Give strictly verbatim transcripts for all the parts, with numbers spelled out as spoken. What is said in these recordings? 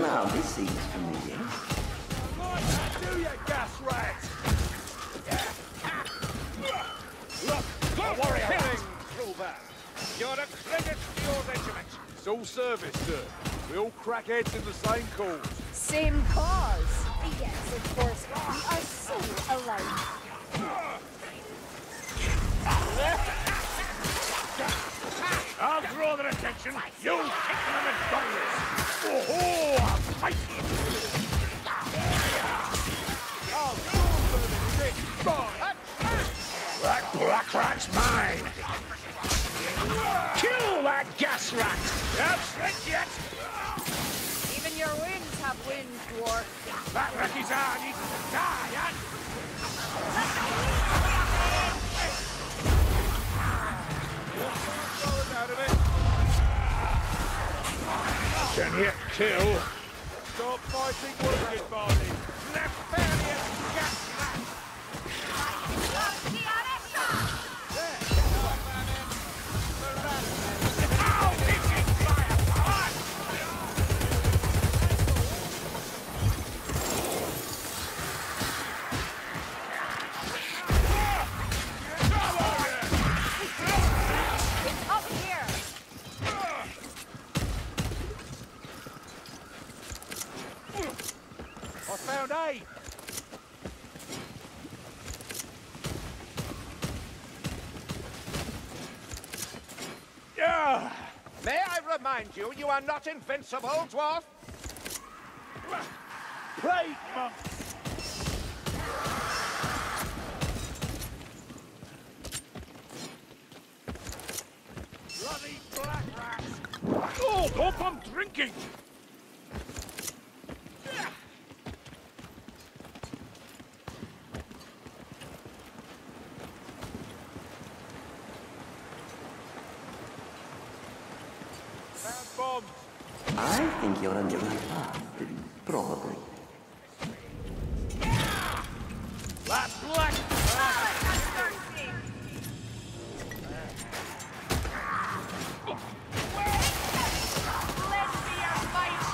Now this seems familiar. Do you, gas rats? Look, don't worry about through that. You're a credit to your regiment. It's all service, sir. We all crack heads in the same cause. Same cause? Yes, of course. We are so alike. I'll draw their attention. You kick them as dollars. Oh, oh, I'll fight you. I'll do the rich boy. That black rat's mine. Kill that gas rat. That's it, yet. Even your wings have wings, dwarf. That wreck is hard. He can die, and... Can you kill? Stop fighting wounded body. Nefarious gas rat. May I remind you, you are not invincible, dwarf? Plague monks! Bloody black rats! Oh, hope I'm drinking! I think you're on the right path, probably. Yeah! That black rat! Oh, let's see your fight!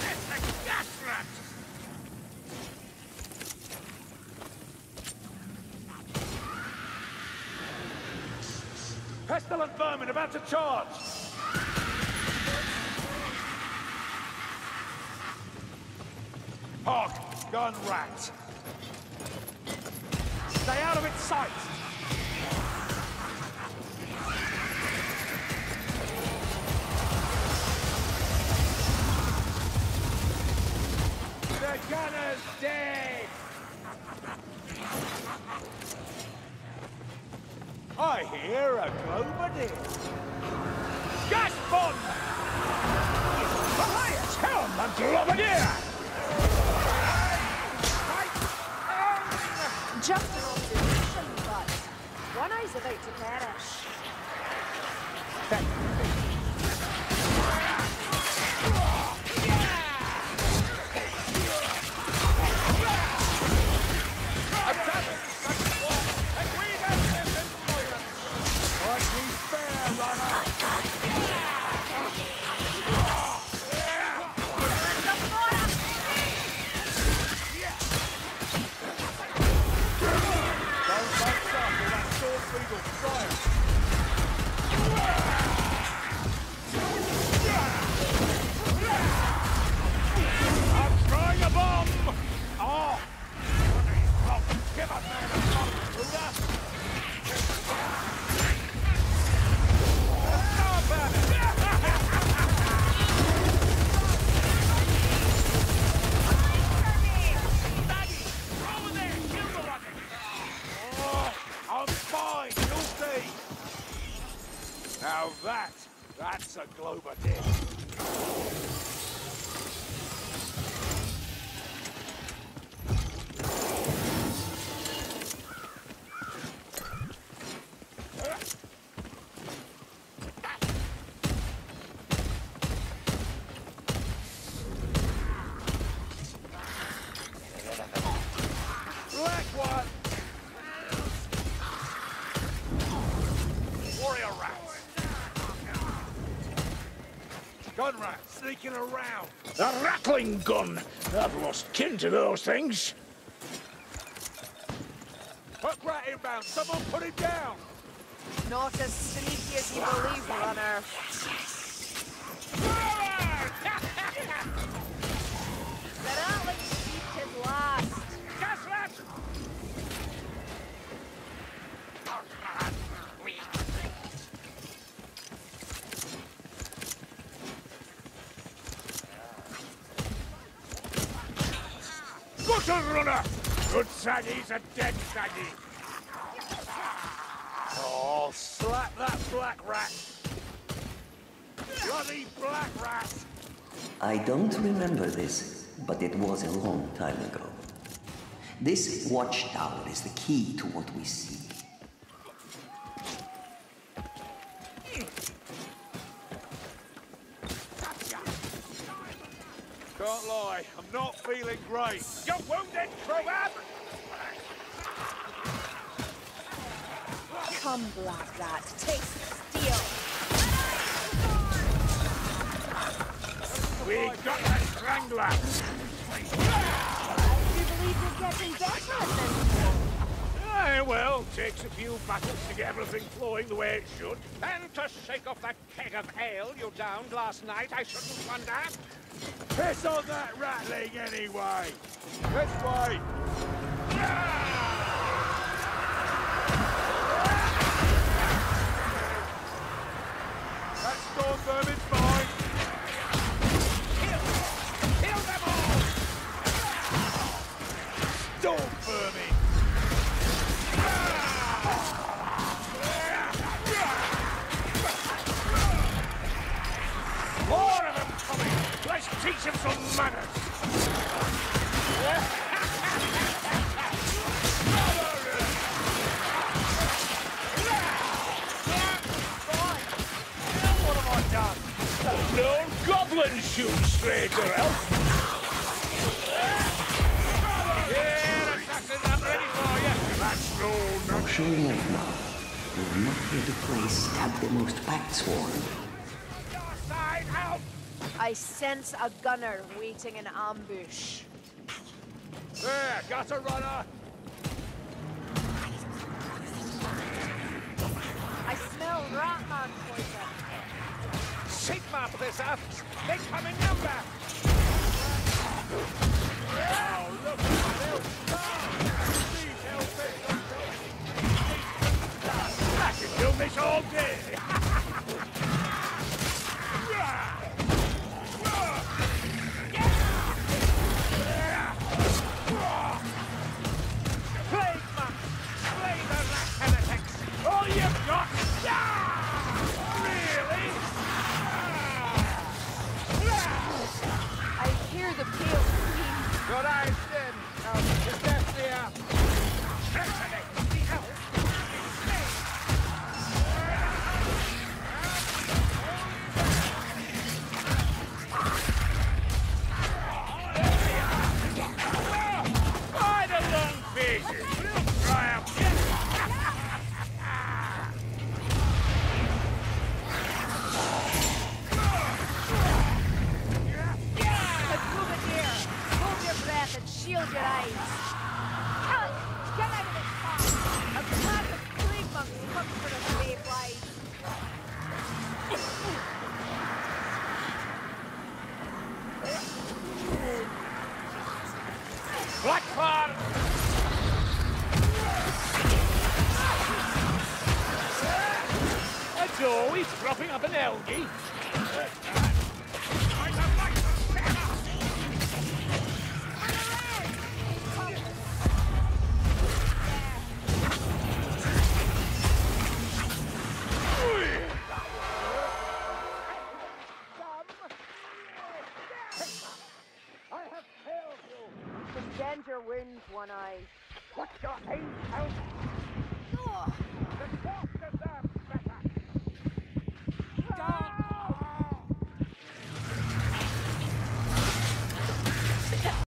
That's a gas rat! Pestilent vermin about to charge! Hog, gun, rat. Stay out of its sight. The gunner's dead. I hear a globody. Gas bomb. Hi, tell the globadier. Just an observation, but one eye's about to perish. Now that, that's a globody. Black one! Warrior rat! Conrad sneaking around. A rattling gun. I've lost kin to those things. Hook rat inbound. Someone put it down. Not as sneaky as you believe, runner. That outlet keeps his last. Gas left. Gutter runner. Good saggy's a dead saggy. Oh, slap that black rat. Bloody black rat. I don't remember this, but it was a long time ago. This watchtower is the key to what we see. Can't lie, I'm not feeling great. You're wounded, Croab! Come, Black Rat, take the steel. We got that strangler. You believe you're getting better? Aye, well, takes a few battles to get everything flowing the way it should. And to shake off that keg of ale you downed last night, I shouldn't wonder. Piss on that rattling anyway. This way. Yeah! Storm vermin's behind. Kill! Kill them all! Storm vermin! More of them coming! Let's teach them some manners! No goblin shoot, stranger elf! Yeah, assassin, I'm ready for you! That's no nothing! I'm sure you have now. You're not here to play stab the most packed swarm. Your side out! I sense a gunner waiting in ambush. There, got a runner! I smell ratman poison. Sigma for this up. They come in number. Oh, look at I can do this all day. Play, man. Play the rat and attacks. All you've got. The field. Good eyes, then. Now, the death there. Certainly, the elf is safe. By the long faces, we'll try out. Shield your eyes. Cut! Get out of this pot! A pack of plague monks comes for the slave life. Black pot! That's always dropping up an algae. One eye. What's your aim out? Oh.